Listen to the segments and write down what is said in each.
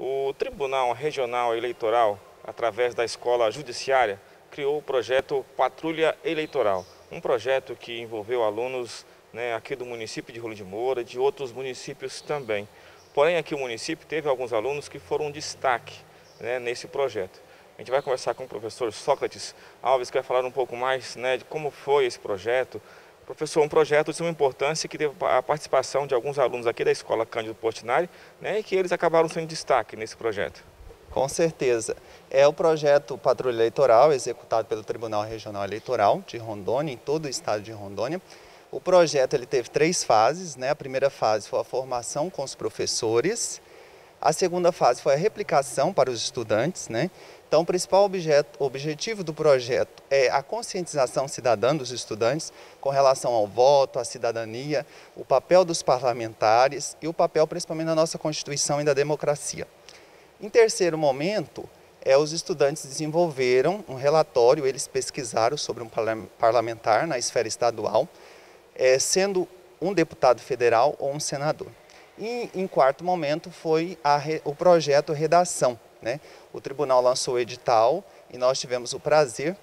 O Tribunal Regional Eleitoral, através da Escola Judiciária, criou o projeto Patrulha Eleitoral, um projeto que envolveu alunos aqui do município de Rolim de Moura, de outros municípios também. Porém, aqui o município teve alguns alunos que foram um destaque nesse projeto. A gente vai conversar com o professor Sócrates Alves, que vai falar um pouco mais de como foi esse projeto. Professor, um projeto de suma importância que teve a participação de alguns alunos aqui da Escola Cândido Portinari e que eles acabaram sendo destaque nesse projeto. Com certeza. É o projeto Patrulha Eleitoral, executado pelo Tribunal Regional Eleitoral de Rondônia, em todo o estado de Rondônia. O projeto ele teve três fases, A primeira fase foi a formação com os professores. A segunda fase foi a replicação para os estudantes, Então, o principal objetivo do projeto é a conscientização cidadã dos estudantes com relação ao voto, à cidadania, o papel dos parlamentares e o papel principalmente da nossa Constituição e da democracia. Em terceiro momento, os estudantes desenvolveram um relatório, eles pesquisaram sobre um parlamentar na esfera estadual, sendo um deputado federal ou um senador. E, em quarto momento, foi o projeto Redação. O tribunal lançou o edital e nós tivemos o prazer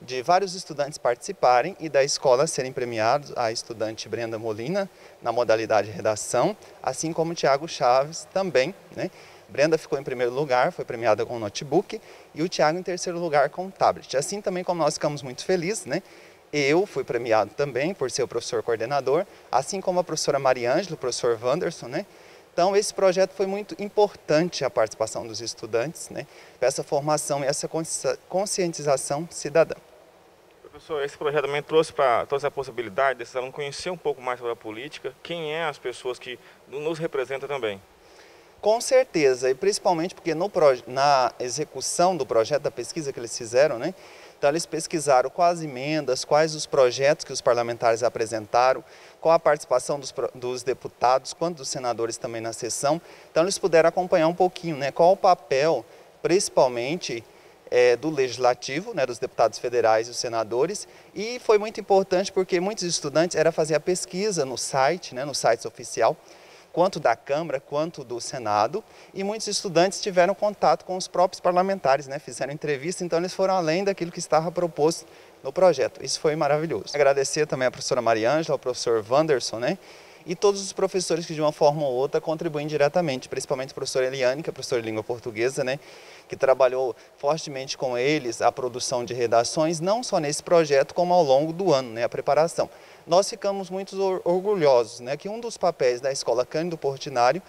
de vários estudantes participarem e da escola serem premiados, a estudante Brenda Molina, na modalidade redação, assim como o Thiago Chaves também. Brenda ficou em primeiro lugar, foi premiada com o notebook, e o Thiago em terceiro lugar com o tablet. Assim também como nós ficamos muito felizes, eu fui premiado também por ser o professor coordenador, assim como a professora Mariângela, o professor Wanderson, Então, esse projeto foi muito importante, a participação dos estudantes, para essa formação e essa conscientização cidadã. Professor, esse projeto também trouxe a possibilidade desses alunos conhecer um pouco mais sobre a política, quem é as pessoas que nos representam também. Com certeza, e principalmente porque na execução do projeto, da pesquisa que eles fizeram, Então, eles pesquisaram quais emendas, quais os projetos que os parlamentares apresentaram, qual a participação dos deputados, quanto dos senadores também na sessão. Então, eles puderam acompanhar um pouquinho, qual o papel, principalmente, do legislativo, dos deputados federais e os senadores. E foi muito importante porque muitos estudantes era fazer a pesquisa no site, no site oficial, quanto da Câmara, quanto do Senado, e muitos estudantes tiveram contato com os próprios parlamentares, fizeram entrevista, então eles foram além daquilo que estava proposto no projeto. Isso foi maravilhoso. Agradecer também à professora Mariângela, ao professor Wanderson, e todos os professores que de uma forma ou outra contribuem diretamente, principalmente a professora Eliane, que é professora de língua portuguesa, que trabalhou fortemente com eles a produção de redações, não só nesse projeto, como ao longo do ano, a preparação. Nós ficamos muito orgulhosos, que um dos papéis da Escola Cândido Portinari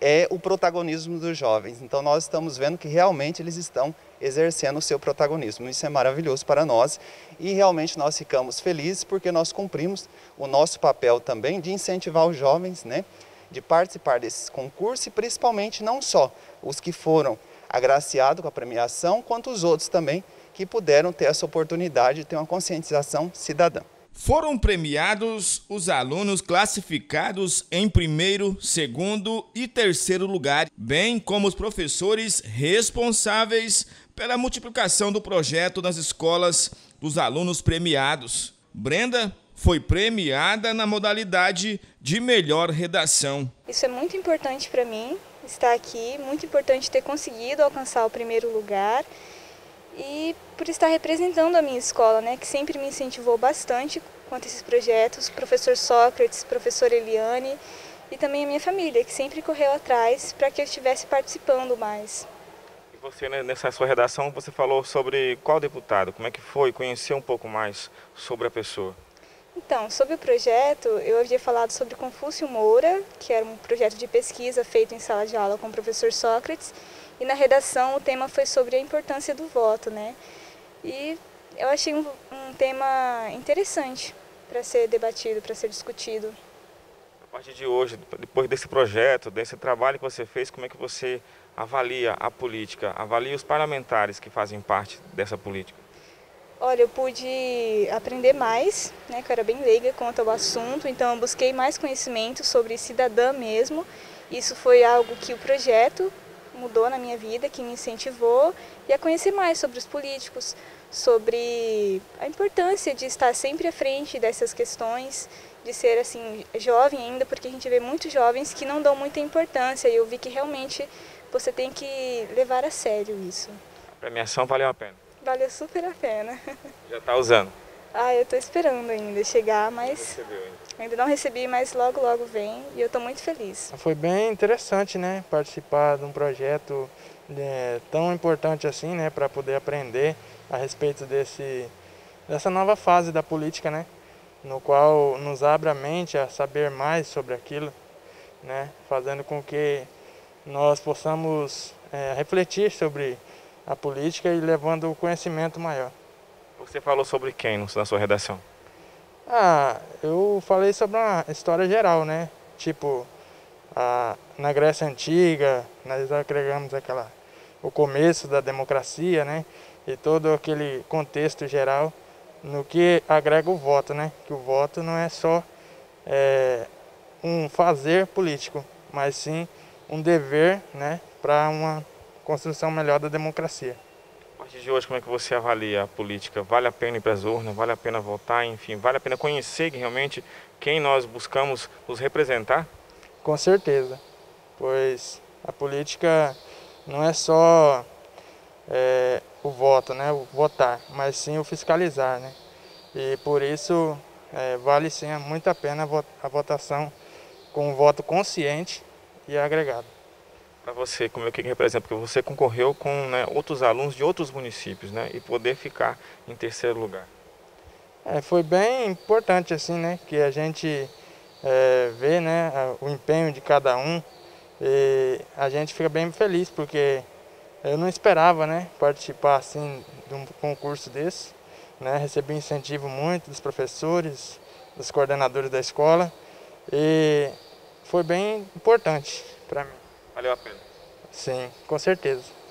é o protagonismo dos jovens. Então, nós estamos vendo que realmente eles estão exercendo o seu protagonismo. Isso é maravilhoso para nós e realmente nós ficamos felizes porque nós cumprimos o nosso papel também de incentivar os jovens, de participar desses concursos e principalmente não só os que foram agraciados com a premiação, quanto os outros também que puderam ter essa oportunidade de ter uma conscientização cidadã. Foram premiados os alunos classificados em primeiro, segundo e terceiro lugar, bem como os professores responsáveis pela multiplicação do projeto nas escolas dos alunos premiados. Brenda foi premiada na modalidade de melhor redação. Isso é muito importante para mim, estar aqui, muito importante ter conseguido alcançar o primeiro lugar. E por estar representando a minha escola, que sempre me incentivou bastante quanto a esses projetos, o professor Sócrates, o professor Eliane e também a minha família, que sempre correu atrás para que eu estivesse participando mais. E você, nessa sua redação, você falou sobre qual deputado, como é que foi, conhecer um pouco mais sobre a pessoa? Então, sobre o projeto, eu havia falado sobre Confúcio Moura, que era um projeto de pesquisa feito em sala de aula com o professor Sócrates, e na redação o tema foi sobre a importância do voto, E eu achei um tema interessante para ser debatido, para ser discutido. A partir de hoje, depois desse projeto, desse trabalho que você fez, como é que você avalia a política, avalia os parlamentares que fazem parte dessa política? Olha, eu pude aprender mais, que eu era bem leiga quanto ao assunto, então eu busquei mais conhecimento sobre cidadã mesmo. Isso foi algo que o projeto mudou na minha vida, que me incentivou e a conhecer mais sobre os políticos, sobre a importância de estar sempre à frente dessas questões, de ser assim jovem ainda, porque a gente vê muitos jovens que não dão muita importância e eu vi que realmente você tem que levar a sério isso. A premiação valeu a pena? Valeu super a pena. Já está usando? Ah, eu estou esperando ainda chegar, mas não recebeu ainda. Ainda não recebi, mas logo, logo vem e eu estou muito feliz. Foi bem interessante, né, participar de um projeto tão importante assim, né, para poder aprender a respeito dessa nova fase da política, né, no qual nos abre a mente a saber mais sobre aquilo, né, fazendo com que nós possamos refletir sobre a política e levando o conhecimento maior. Você falou sobre quem na sua redação? Ah, eu falei sobre uma história geral, né? Tipo, na Grécia Antiga, nós agregamos o começo da democracia, né? E todo aquele contexto geral no que agrega o voto, né? Que o voto não é só um fazer político, mas sim um dever, né? Para uma construção melhor da democracia. A partir de hoje, como é que você avalia a política? Vale a pena ir para as urnas? Vale a pena votar? Enfim, vale a pena conhecer realmente quem nós buscamos nos representar? Com certeza, pois a política não é só o voto, né, o votar, mas sim o fiscalizar, né? E por isso vale sim muito a pena a votação com um voto consciente e agregado. Para você, como é que representa? Porque você concorreu com outros alunos de outros municípios, né, e poder ficar em terceiro lugar. Foi bem importante assim, né, que a gente vê, né, o empenho de cada um e a gente fica bem feliz porque eu não esperava, né, participar assim de um concurso desse, né, recebi incentivo muito dos professores, dos coordenadores da escola e foi bem importante para mim. Valeu a pena? Sim, com certeza.